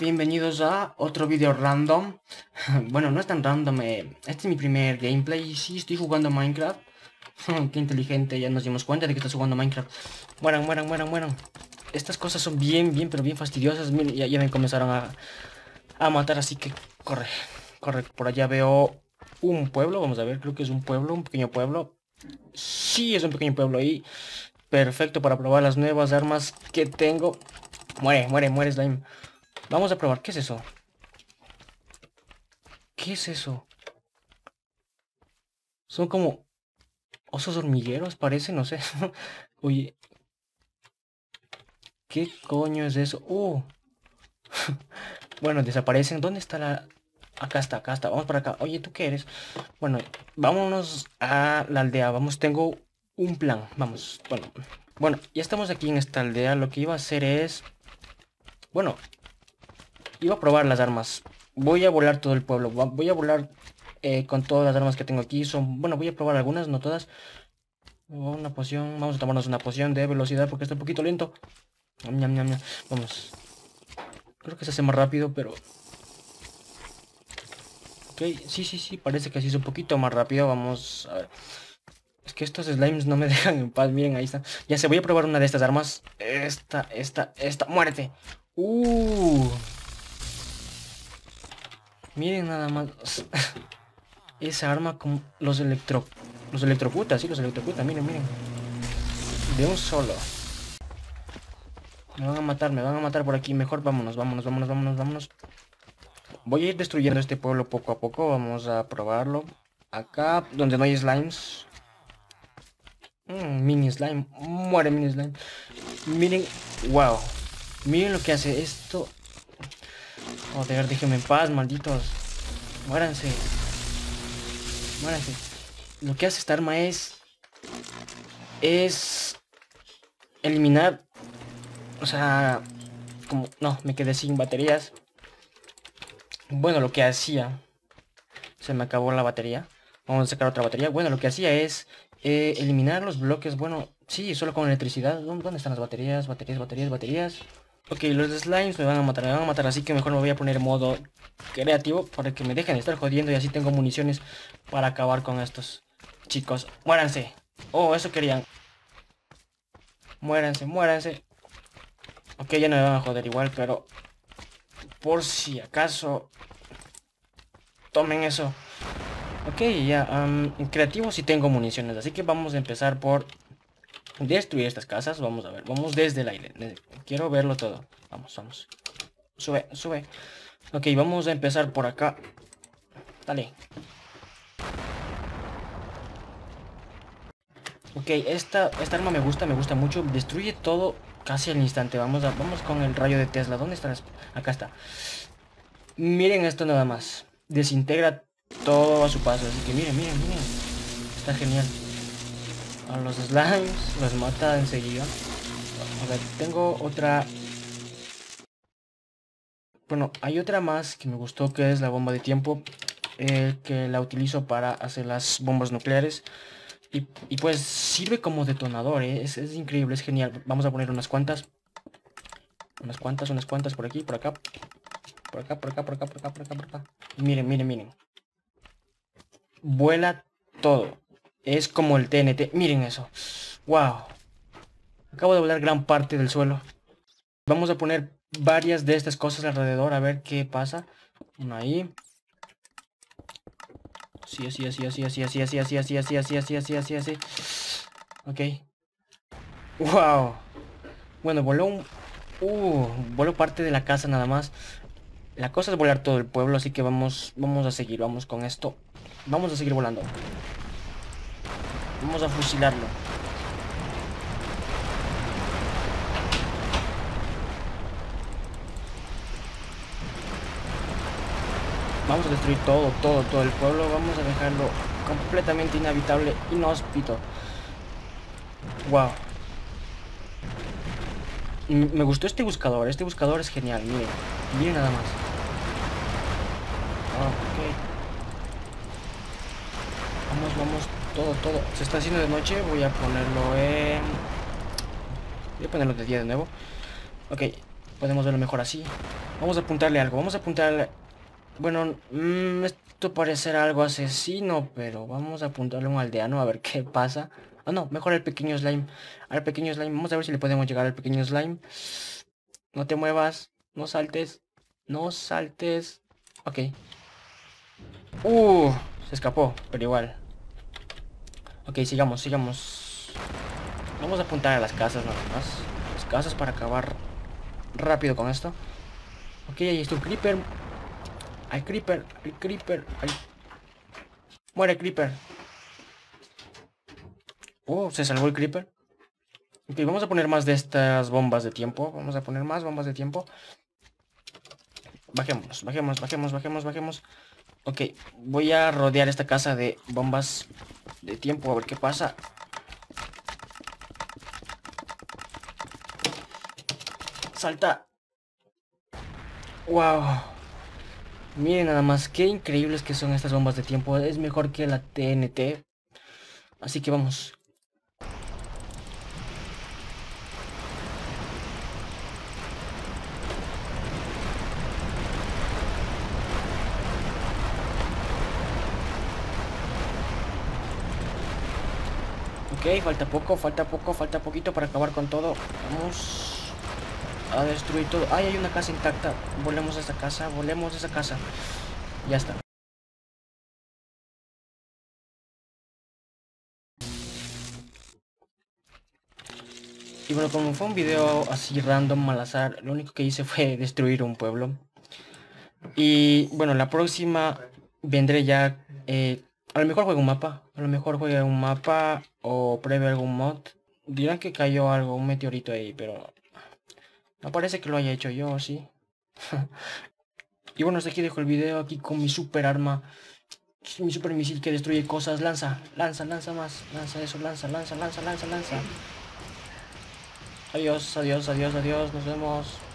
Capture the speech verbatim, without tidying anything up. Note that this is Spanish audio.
Bienvenidos a otro vídeo random. Bueno, no es tan random, eh. Este es mi primer gameplay. Sí, estoy jugando Minecraft. Qué inteligente, ya nos dimos cuenta de que estás jugando Minecraft. Mueran, mueran, mueran, mueran. Estas cosas son bien, bien, pero bien fastidiosas. Miren, ya, ya me comenzaron a, a matar, así que corre, corre. Por allá veo un pueblo, vamos a ver, creo que es un pueblo, un pequeño pueblo. Sí, es un pequeño pueblo ahí. Perfecto para probar las nuevas armas que tengo. Muere, muere, muere, slime. Vamos a probar, ¿qué es eso? ¿Qué es eso? Son como osos hormigueros, parece, no sé. Oye, ¿qué coño es eso? ¡Uh! Bueno, desaparecen. ¿Dónde está la...? Acá está, acá está. Vamos para acá. Oye, ¿tú qué eres? Bueno, vámonos a la aldea. Vamos, tengo un plan. Vamos, bueno. Bueno, ya estamos aquí en esta aldea. Lo que iba a hacer es... Bueno... Iba a probar las armas. Voy a volar todo el pueblo. Voy a volar eh, con todas las armas que tengo aquí. Son... Bueno, voy a probar algunas, no todas. Una poción. Vamos a tomarnos una poción de velocidad porque está un poquito lento. Vamos. Creo que se hace más rápido, pero... Ok, sí, sí, sí. Parece que se hizo un poquito más rápido. Vamos a ver. Es que estos slimes no me dejan en paz. Miren, ahí está. Ya sé, voy a probar una de estas armas. Esta, esta, esta. ¡Muérete! ¡Uh! Miren nada más esa arma con los electro... Los electrocuta, sí, los electrocuta, miren, miren. De un solo. Me van a matar, me van a matar por aquí. Mejor vámonos, vámonos, vámonos, vámonos, vámonos. Voy a ir destruyendo este pueblo poco a poco. Vamos a probarlo. Acá, donde no hay slimes. Mm, mini slime. Muere mini slime. Miren, wow. Miren lo que hace esto. Joder, déjenme en paz, malditos. Muéranse. Muéranse. Lo que hace esta arma es... Es... Eliminar... O sea... Como... No, me quedé sin baterías. Bueno, lo que hacía... Se me acabó la batería. Vamos a sacar otra batería. Bueno, lo que hacía es... Eh, eliminar los bloques. Bueno, sí, solo con electricidad. ¿Dónde están las baterías? Baterías, baterías, baterías... Ok, los slimes me van a matar, me van a matar, así que mejor me voy a poner modo creativo para que me dejen de estar jodiendo y así tengo municiones para acabar con estos chicos. ¡Muéranse! Oh, eso querían. Muéranse, muéranse. Ok, ya no me van a joder igual, pero por si acaso, tomen eso. Ok, ya, um, creativo sí tengo municiones, así que vamos a empezar por... destruir estas casas. Vamos a ver. Vamos desde el aire. Quiero verlo todo. Vamos, vamos. Sube, sube. Ok, vamos a empezar por acá. Dale. Ok, esta, esta arma me gusta, me gusta mucho. Destruye todo casi al instante. Vamos a, vamos con el rayo de Tesla. ¿Dónde está? Acá está. Miren esto nada más. Desintegra todo a su paso. Así que miren, miren, miren. Está genial. A los slimes los mata enseguida. A ver, tengo otra. Bueno, hay otra más que me gustó, que es la bomba de tiempo, eh, que la utilizo para hacer las bombas nucleares. Y, y pues sirve como detonador, eh. es, es increíble, es genial. Vamos a poner unas cuantas. Unas cuantas, unas cuantas por aquí, por acá. Por acá, por acá, por acá, por acá, por acá, por acá. Miren, miren, miren. Vuela todo. Es como el T N T. Miren eso. Wow. Acabo de volar gran parte del suelo. Vamos a poner varias de estas cosas alrededor. A ver qué pasa. Una ahí. Así, así, así, así, así, así, así, así, así, así, así, así, así, así. Ok. Wow. Bueno, voló un... Uh, voló parte de la casa nada más. La cosa es volar todo el pueblo. Así que vamos, vamos a seguir. Vamos con esto. Vamos a seguir volando. Vamos a fusilarlo. Vamos a destruir todo, todo, todo el pueblo. Vamos a dejarlo completamente inhabitable, inhóspito. Wow. Me gustó este buscador. Este buscador es genial. Miren, miren nada más. Oh, ok. Vamos, vamos. Todo, todo. Se está haciendo de noche. Voy a ponerlo en... Voy a ponerlo de día de nuevo. Ok. Podemos verlo mejor así. Vamos a apuntarle algo, vamos a apuntarle... Bueno, mmm, esto parecerá algo asesino, pero vamos a apuntarle a un aldeano a ver qué pasa. Ah, no, mejor al pequeño slime. Al pequeño slime, vamos a ver si le podemos llegar al pequeño slime. No te muevas, no saltes, no saltes. Ok. Uh, se escapó, pero igual. Ok, sigamos, sigamos. Vamos a apuntar a las casas nada más. Las casas para acabar rápido con esto. Ok, ahí está un creeper. Al creeper, al creeper, al... Muere creeper. Oh, se salvó el creeper. Ok, vamos a poner más de estas bombas de tiempo. Vamos a poner más bombas de tiempo. Bajemos, bajemos, bajemos, bajemos, bajemos. Ok, voy a rodear esta casa de bombas de tiempo. A ver qué pasa. Salta. Wow. Miren nada más, qué increíbles que son estas bombas de tiempo. Es mejor que la T N T. Así que vamos. Ok, falta poco, falta poco, falta poquito para acabar con todo. Vamos a destruir todo. Ay, hay una casa intacta. Volemos a esa casa, volemos a esa casa. Ya está. Y bueno, como fue un video así random al azar, lo único que hice fue destruir un pueblo. Y bueno, la próxima vendré ya. Eh, a lo mejor juego un mapa. A lo mejor juegue un mapa o pruebe algún mod. Dirán que cayó algo, un meteorito ahí, pero... no parece que lo haya hecho yo, sí. Y bueno, hasta aquí dejo el video, aquí con mi super arma. Mi super misil que destruye cosas. Lanza, lanza, lanza más. Lanza eso, lanza, lanza, lanza, lanza, lanza. Adiós, adiós, adiós, adiós. Nos vemos.